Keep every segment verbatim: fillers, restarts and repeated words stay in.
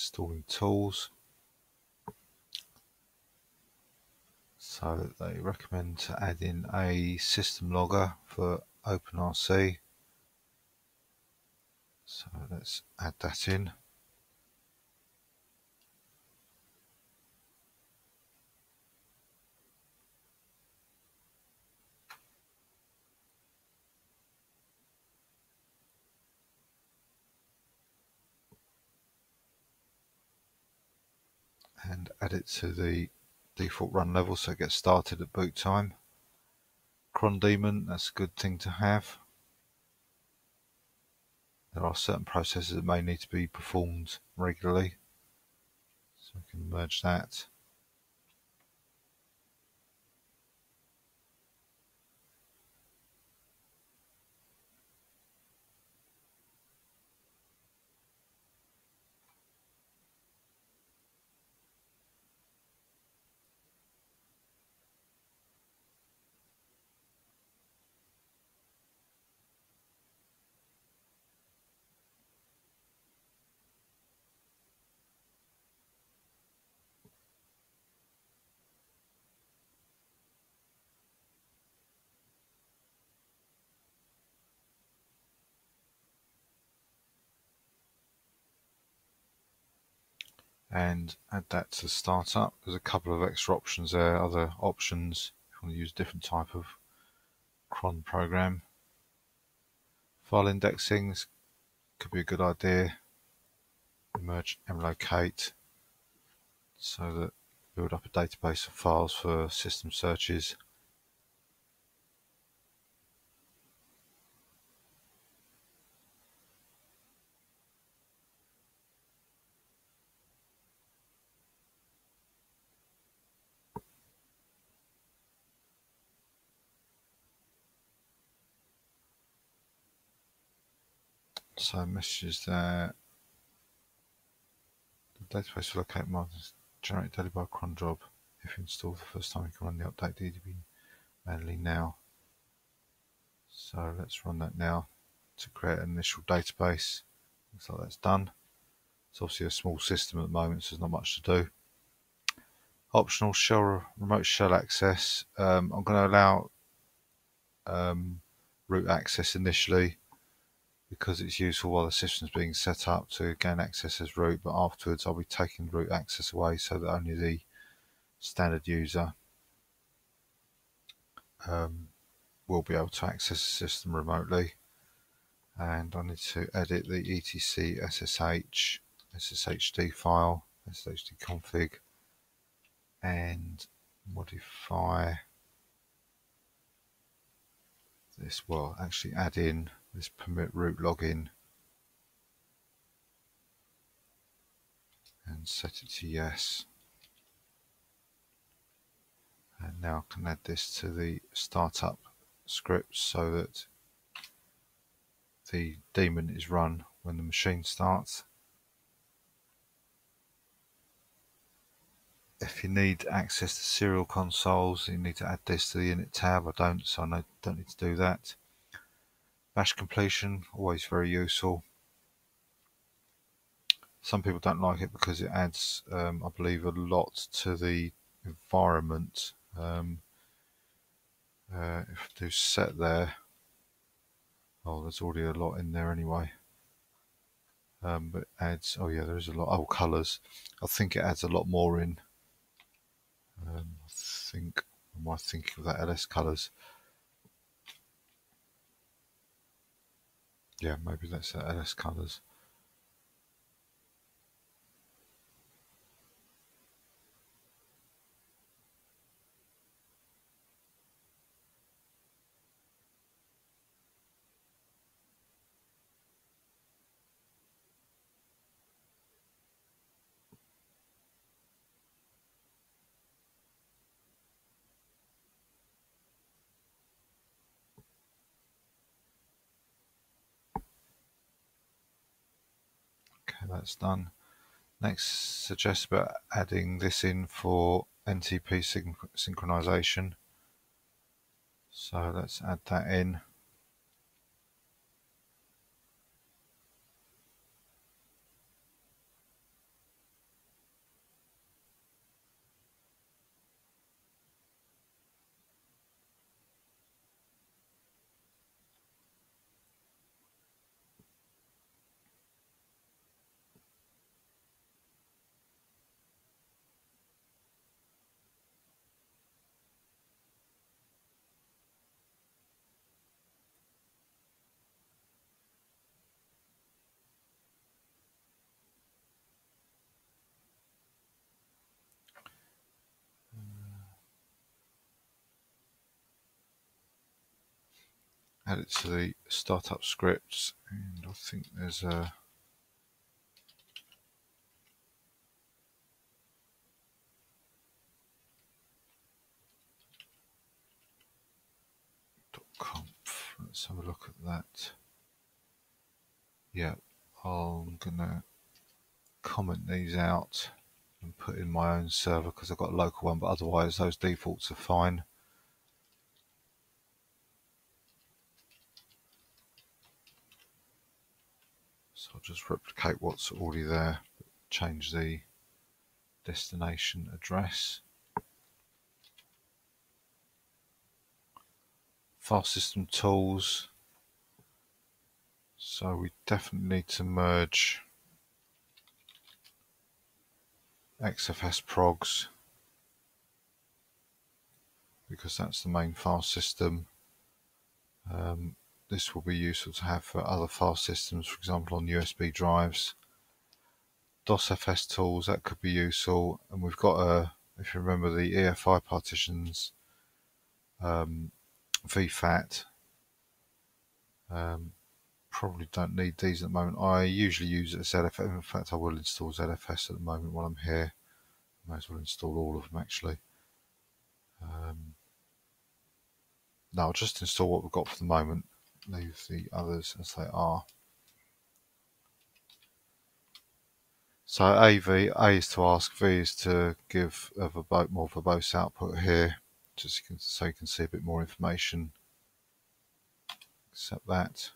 installing tools. So they recommend to add in a system logger for OpenRC. So let's add that in. And add it to the default run level so it gets started at boot time. Cron daemon, that's a good thing to have. There are certain processes that may need to be performed regularly, so we can merge that. And add that to startup. There's a couple of extra options there, other options if you want to use a different type of cron program. File indexing could be a good idea. Merge and locate so that build up a database of files for system searches. So messages there. The database will locate markers generated daily by cron job. If you install for the first time, you can run the update D D B manually now. So let's run that now to create an initial database. Looks like that's done. It's obviously a small system at the moment, so there's not much to do. Optional shell remote shell access. Um, I'm going to allow um, root access initially, because it's useful while the system's being set up to gain access as root, but afterwards I'll be taking root access away so that only the standard user um, will be able to access the system remotely. And I need to edit the etc ssh, sshd file, sshd config, and modify this, well actually add in this permit root login and set it to yes. And now I can add this to the startup script so that the daemon is run when the machine starts. If you need access to serial consoles, you need to add this to the init tab. I don't, so I don't need to do that. Bash completion, always very useful. Some people don't like it because it adds, um, I believe, a lot to the environment. Um, uh, if I do set there, oh, there's already a lot in there anyway. Um, but it adds, oh yeah, there is a lot. Oh, colours. I think it adds a lot more in. Um, I think, am I thinking of that L S colours? Yeah, maybe that's the L S colors. That's done. Next suggests about adding this in for N T P synch synchronization. So let's add that in. add it to the startup scripts, and I think there's a .conf. Let's have a look at that. Yeah, I'm gonna comment these out and put in my own server because I've got a local one, but otherwise those defaults are fine. So I'll just replicate what's already there, change the destination address. File system tools. So we definitely need to merge X F S progs because that's the main file system. Um, this will be useful to have for other file systems, for example on U S B drives. DOSFS tools, that could be useful, and we've got a, if you remember the E F I partitions, um, V FAT. Um, Probably don't need these at the moment. I usually use it as Z F S. In fact, I will install Z F S at the moment while I'm here. May as well install all of them actually. Um, now I'll just install what we've got for the moment. Leave the others as they are. So A V, A is to ask, V is to give a verbo- more verbose output here, just so you can see a bit more information. Accept that.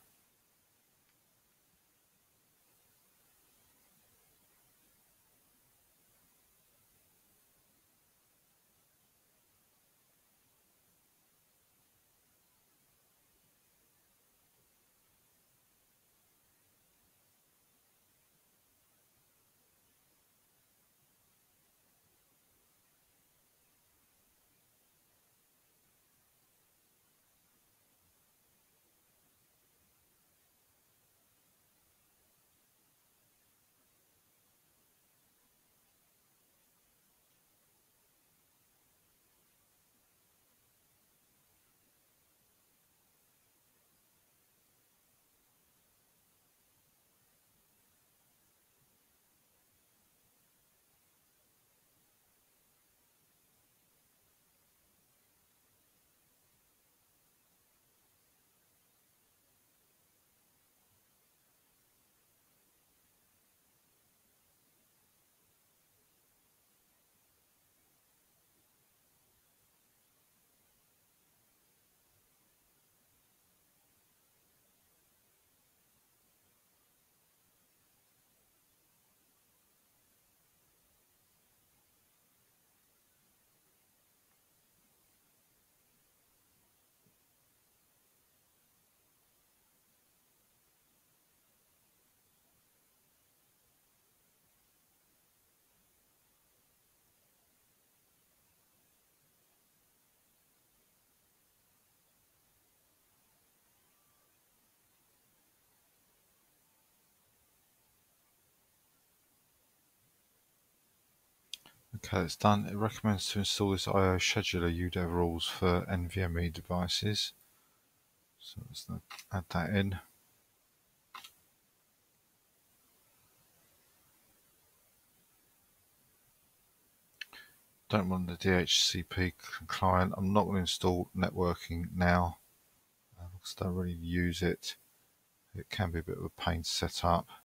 Okay, it's done. It recommends to install this I O scheduler U D E V rules for N V M e devices. So let's add that in. Don't want the D H C P client. I'm not going to install networking now because I don't really use it. It can be a bit of a pain to set up.